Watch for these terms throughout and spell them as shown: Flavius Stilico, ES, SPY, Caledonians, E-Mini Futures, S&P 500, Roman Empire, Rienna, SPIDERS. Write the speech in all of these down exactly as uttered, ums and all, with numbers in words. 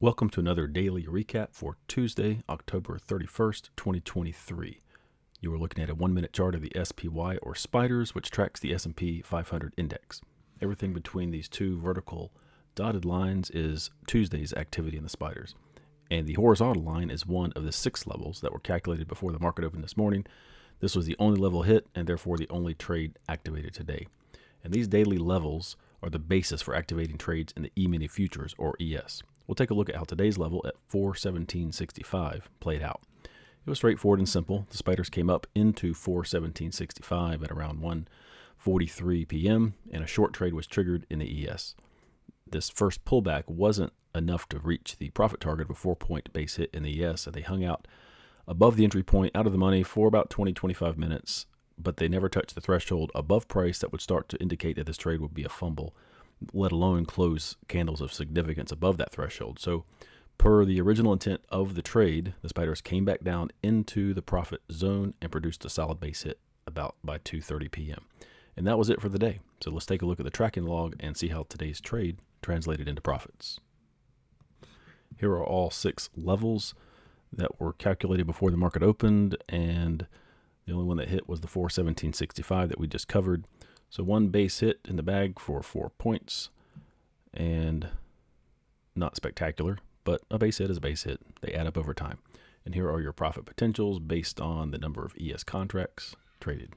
Welcome to another daily recap for Tuesday, October thirty-first, twenty twenty-three. You are looking at a one-minute chart of the S P Y or SPIDERS, which tracks the S and P five hundred index. Everything between these two vertical dotted lines is Tuesday's activity in the SPIDERS. And the horizontal line is one of the six levels that were calculated before the market opened this morning. This was the only level hit and therefore the only trade activated today. And these daily levels are the basis for activating trades in the E-Mini Futures or E S. We'll take a look at how today's level at four seventeen sixty-five played out. It was straightforward and simple. The spiders came up into four seventeen sixty-five at around one forty-three p m and a short trade was triggered in the E S. This first pullback wasn't enough to reach the profit target of a four-point base hit in the E S, and they hung out above the entry point, out of the money, for about twenty to twenty-five minutes, but they never touched the threshold above price that would start to indicate that this trade would be a fumble, let alone close candles of significance above that threshold. So per the original intent of the trade, the spiders came back down into the profit zone and produced a solid base hit about by two thirty p m And that was it for the day. So let's take a look at the tracking log and see how today's trade translated into profits. Here are all six levels that were calculated before the market opened, and the only one that hit was the four seventeen sixty-five that we just covered. So one base hit in the bag for four points, and not spectacular, but a base hit is a base hit. They add up over time. And here are your profit potentials based on the number of E S contracts traded.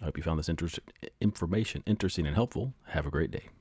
I hope you found this interest, information interesting and helpful. Have a great day.